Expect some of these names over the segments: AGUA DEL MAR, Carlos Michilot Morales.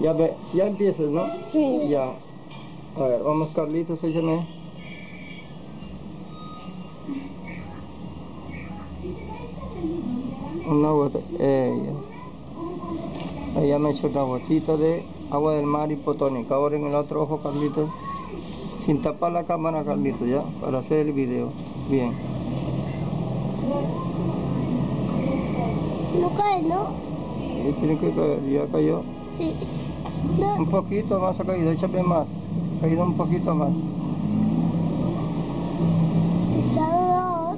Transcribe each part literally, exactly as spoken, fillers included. Ya ve, ya empiezas, ¿no? Sí. Ya. A ver, vamos, Carlitos, óyeme. Una gota, eh, ella me echó una gotita de agua del mar hipotónica. Ahora en el otro ojo, Carlitos, sin tapar la cámara, Carlitos, ya, para hacer el video. Bien. No cae, ¿no? Sí, tiene que caer, ya cayó. Sí. No. Un poquito más ha caído, échame más. Ha caído un poquito más. ¿Techado?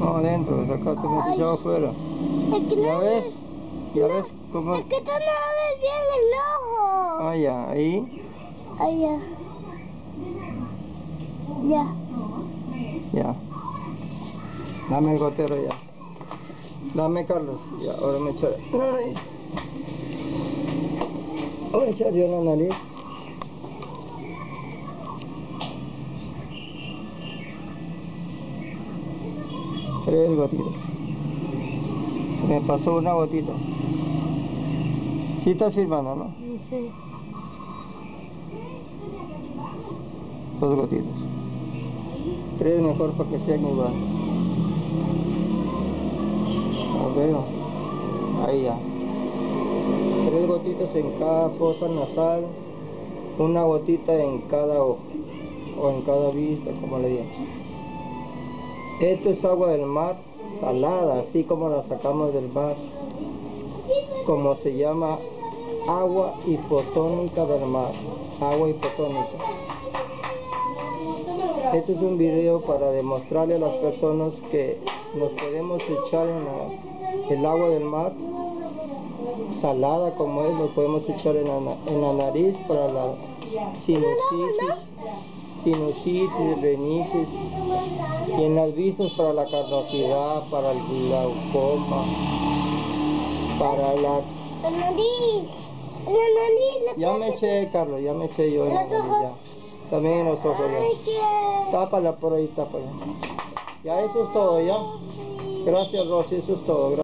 No, adentro, acá tengo techado afuera. Es que ¿Ya no ves? ¿Ya no, ves cómo? Es que tú no ves bien el ojo. Ah, ya, ahí. Ah, ya. Ya. Ya. Dame el gotero ya. Dame, Carlos. Ya, ahora me echaré. Voy a echar yo en la nariz. Tres gotitas. Se me pasó una gotita. Sí estás firmando, ¿no? Sí. Dos gotitas. Tres mejor para que sean igual. A ver. Ahí ya. Tres gotitas en cada fosa nasal, una gotita en cada ojo o en cada vista, como le digo. Esto es agua del mar salada, así como la sacamos del mar, como se llama agua hipotónica del mar, agua hipotónica. Este es un video para demostrarle a las personas que nos podemos echar en la, el agua del mar salada como es, lo podemos echar en la, en la nariz para la sinusitis, sinusitis, rinitis, y en las vistas para la carnosidad, para el glaucoma, para la... La nariz, la nariz, la... Ya me eché, Carlos, ya me eché yo en la nariz, ya. También en los ojos, ya. Tápala por ahí, tápala. Ya, eso es todo, ya. Gracias, Rosy, eso es todo.